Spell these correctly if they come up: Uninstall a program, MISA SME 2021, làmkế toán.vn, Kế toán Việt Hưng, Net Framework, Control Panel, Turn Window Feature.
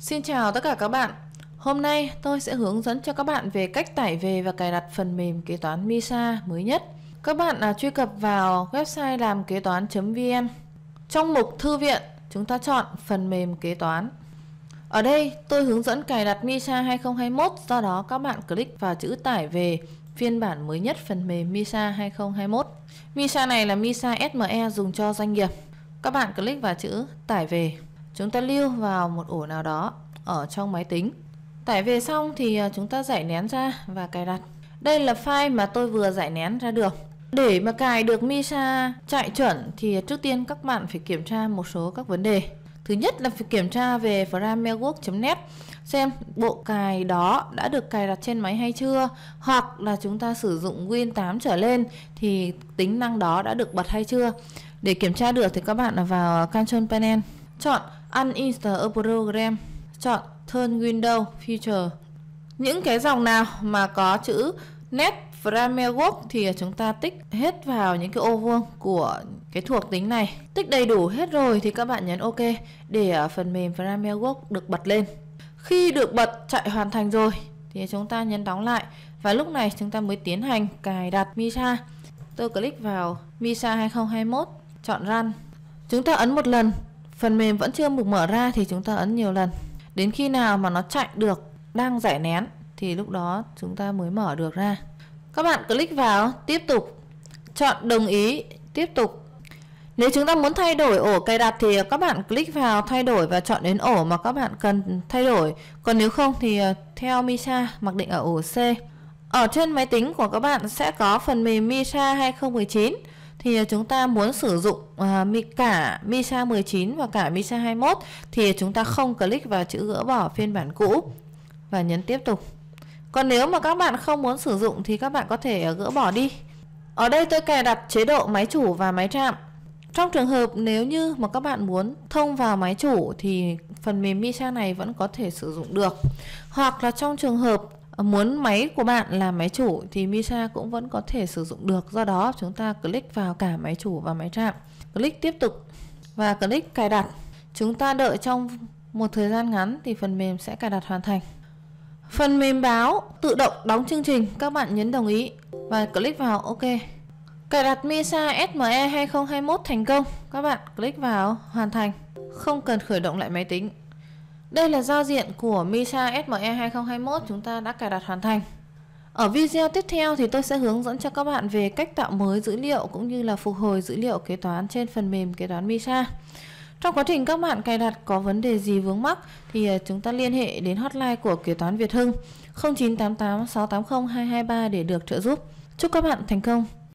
Xin chào tất cả các bạn. Hôm nay tôi sẽ hướng dẫn cho các bạn về cách tải về và cài đặt phần mềm kế toán MISA mới nhất. Các bạn truy cập vào website làmkế toán.vn. Trong mục thư viện, chúng ta chọn phần mềm kế toán. Ở đây tôi hướng dẫn cài đặt MISA 2021, do đó các bạn click vào chữ tải về phiên bản mới nhất phần mềm MISA 2021. MISA này là MISA SME dùng cho doanh nghiệp. Các bạn click vào chữ tải về. Chúng ta lưu vào một ổ nào đó ở trong máy tính. Tải về xong thì chúng ta giải nén ra và cài đặt. Đây là file mà tôi vừa giải nén ra được. Để mà cài được MISA chạy chuẩn thì trước tiên các bạn phải kiểm tra một số các vấn đề. Thứ nhất là phải kiểm tra về framework.net xem bộ cài đó đã được cài đặt trên máy hay chưa, hoặc là chúng ta sử dụng Win 8 trở lên thì tính năng đó đã được bật hay chưa. Để kiểm tra được thì các bạn vào Control Panel, chọn Uninstall a program, chọn Turn Window Feature. Những cái dòng nào mà có chữ Net Framework thì chúng ta tích hết vào những cái ô vuông của cái thuộc tính này. Tích đầy đủ hết rồi thì các bạn nhấn OK để phần mềm Framework được bật lên. Khi được bật chạy hoàn thành rồi thì chúng ta nhấn đóng lại, và lúc này chúng ta mới tiến hành cài đặt MISA. Tôi click vào MISA 2021, chọn Run. Chúng ta ấn một lần, phần mềm vẫn chưa mục mở ra thì chúng ta ấn nhiều lần. Đến khi nào mà nó chạy được, đang giải nén thì lúc đó chúng ta mới mở được ra. Các bạn click vào tiếp tục, chọn đồng ý tiếp tục. Nếu chúng ta muốn thay đổi ổ cài đặt thì các bạn click vào thay đổi và chọn đến ổ mà các bạn cần thay đổi. Còn nếu không thì theo MISA mặc định ở ổ C. Ở trên máy tính của các bạn sẽ có phần mềm MISA 2019. Thì chúng ta muốn sử dụng cả MISA 19 và cả MISA 21 thì chúng ta không click vào chữ gỡ bỏ phiên bản cũ và nhấn tiếp tục. Còn nếu mà các bạn không muốn sử dụng thì các bạn có thể gỡ bỏ đi. Ở đây tôi cài đặt chế độ máy chủ và máy trạm. Trong trường hợp nếu như mà các bạn muốn thông vào máy chủ thì phần mềm MISA này vẫn có thể sử dụng được. Hoặc là trong trường hợp muốn máy của bạn là máy chủ thì MISA cũng vẫn có thể sử dụng được. Do đó chúng ta click vào cả máy chủ và máy trạm, click tiếp tục và click cài đặt. Chúng ta đợi trong một thời gian ngắn thì phần mềm sẽ cài đặt hoàn thành. Phần mềm báo tự động đóng chương trình, các bạn nhấn đồng ý và click vào OK. Cài đặt MISA SME 2021 thành công. Các bạn click vào hoàn thành, không cần khởi động lại máy tính. Đây là giao diện của MISA SME 2021 chúng ta đã cài đặt hoàn thành. Ở video tiếp theo thì tôi sẽ hướng dẫn cho các bạn về cách tạo mới dữ liệu cũng như là phục hồi dữ liệu kế toán trên phần mềm kế toán MISA. Trong quá trình các bạn cài đặt có vấn đề gì vướng mắc thì chúng ta liên hệ đến hotline của Kế toán Việt Hưng 0988 680 223 để được trợ giúp. Chúc các bạn thành công!